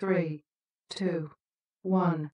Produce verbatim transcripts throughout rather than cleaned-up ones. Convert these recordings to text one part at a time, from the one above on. three, two, one.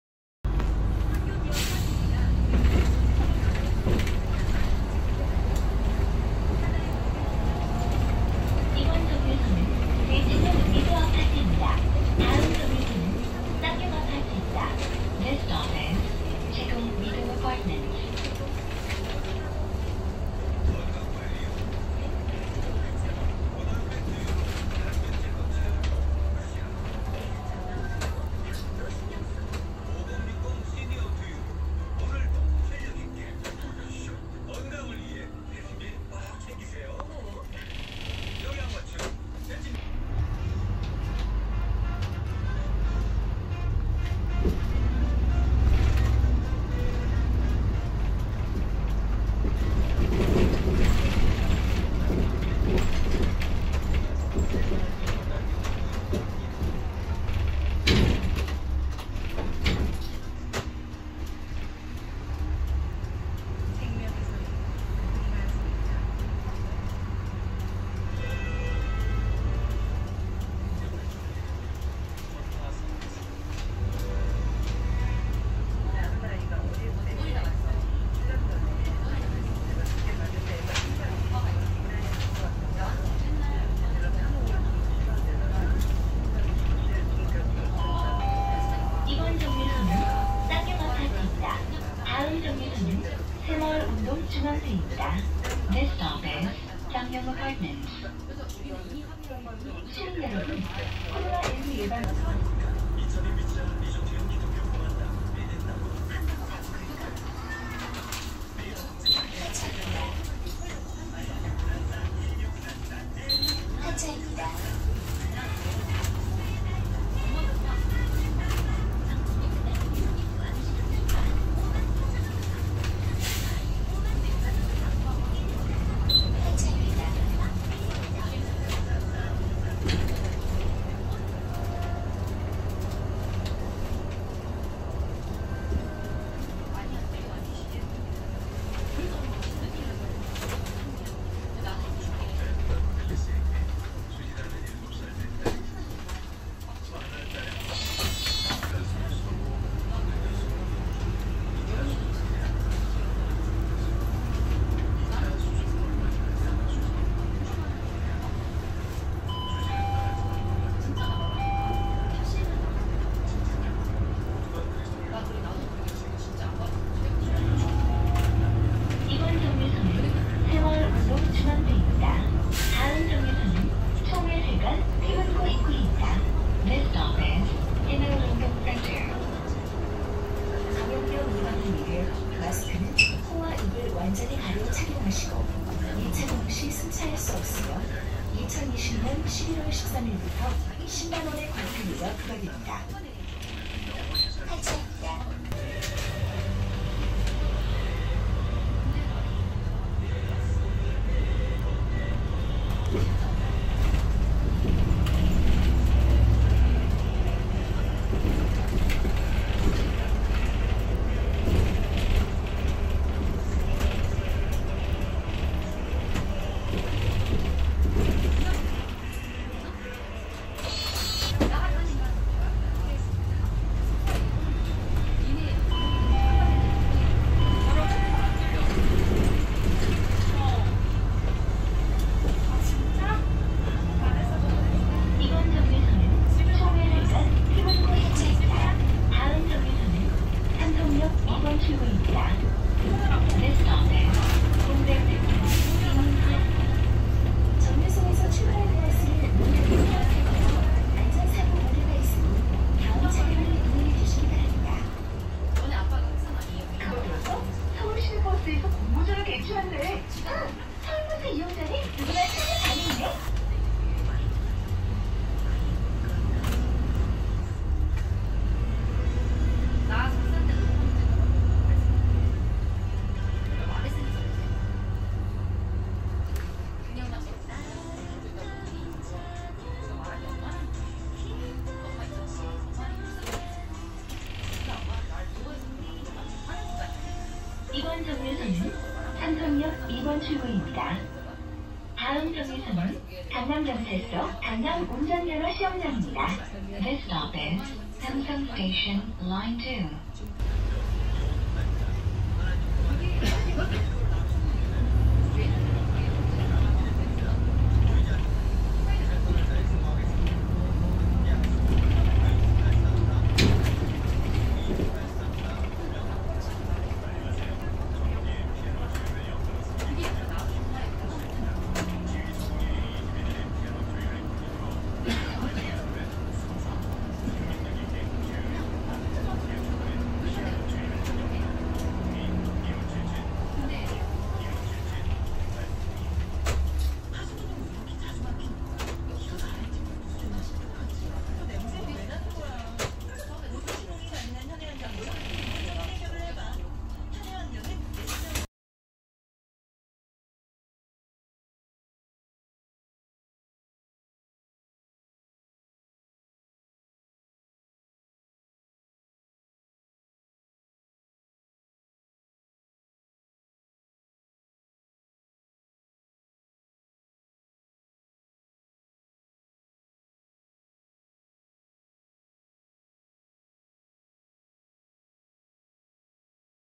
This stop is Samyang Apartments. 시민 여러분, 코로나 십구 예방 완전히 가려 착용하시고 이착용 시 승차할 수 없으며 이천이십 년 십일월 십삼일부터 십만 원의 관리비가 부과됩니다. 하차입니다. 이번 정류소는 삼성역 이번 출구입니다. 다음 정류소는 강남경찰서 강남운전면허 시험장입니다. This stop is 삼성 스테이션 라인 투.